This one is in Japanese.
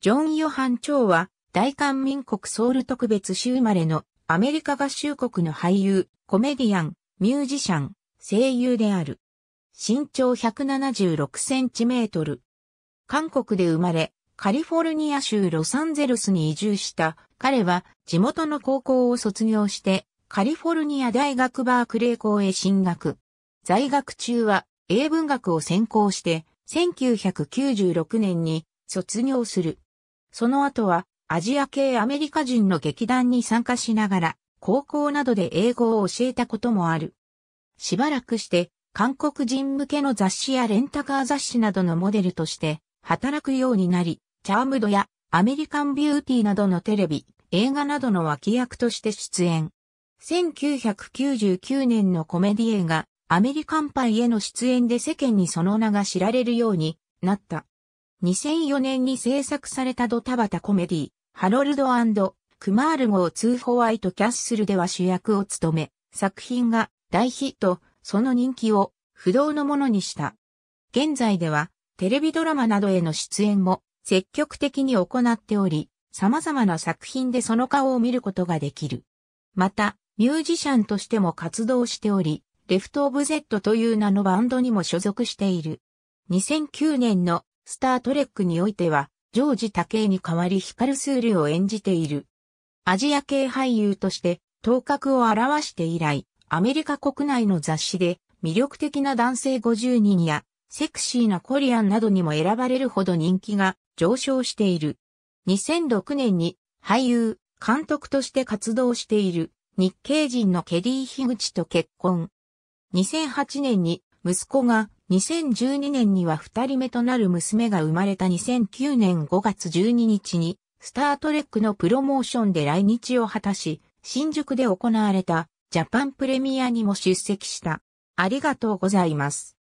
ジョン・ヨハン・チョウは、大韓民国ソウル特別州生まれのアメリカ合衆国の俳優、コメディアン、ミュージシャン、声優である。身長176センチメートル。韓国で生まれ、カリフォルニア州ロサンゼルスに移住した、彼は地元の高校を卒業して、カリフォルニア大学バークレー校へ進学。在学中は英文学を専攻して、1996年に卒業する。その後はアジア系アメリカ人の劇団に参加しながら、高校などで英語を教えたこともある。しばらくして、韓国人向けの雑誌やレンタカー雑誌などのモデルとして働くようになり、チャームドやアメリカンビューティーなどのテレビ、映画などの脇役として出演。1999年のコメディ映画アメリカンパイへの出演で世間にその名が知られるようになった。2004年に制作されたドタバタコメディ、ハロルド&クマールゴー2ホワイトキャッスルでは主役を務め、作品が大ヒット。その人気を不動のものにした。現在ではテレビドラマなどへの出演も積極的に行っており、様々な作品でその顔を見ることができる。また、ミュージシャンとしても活動しており、レフト・オブ・ゼットという名のバンドにも所属している。2009年のスター・トレックにおいては、ジョージ・タケイに代わりヒカル・スールを演じている。アジア系俳優として頭角を現して以来、アメリカ国内の雑誌で魅力的な男性50人やセクシーなコリアンなどにも選ばれるほど人気が上昇している。2006年に俳優、監督として活動している日系人のケリー・ヒグチと結婚。2008年に息子が2012年には2人目となる娘が生まれた2009年5月12日にスター・トレックのプロモーションで来日を果たし、新宿で行われたジャパンプレミアにも出席した。ありがとうございます。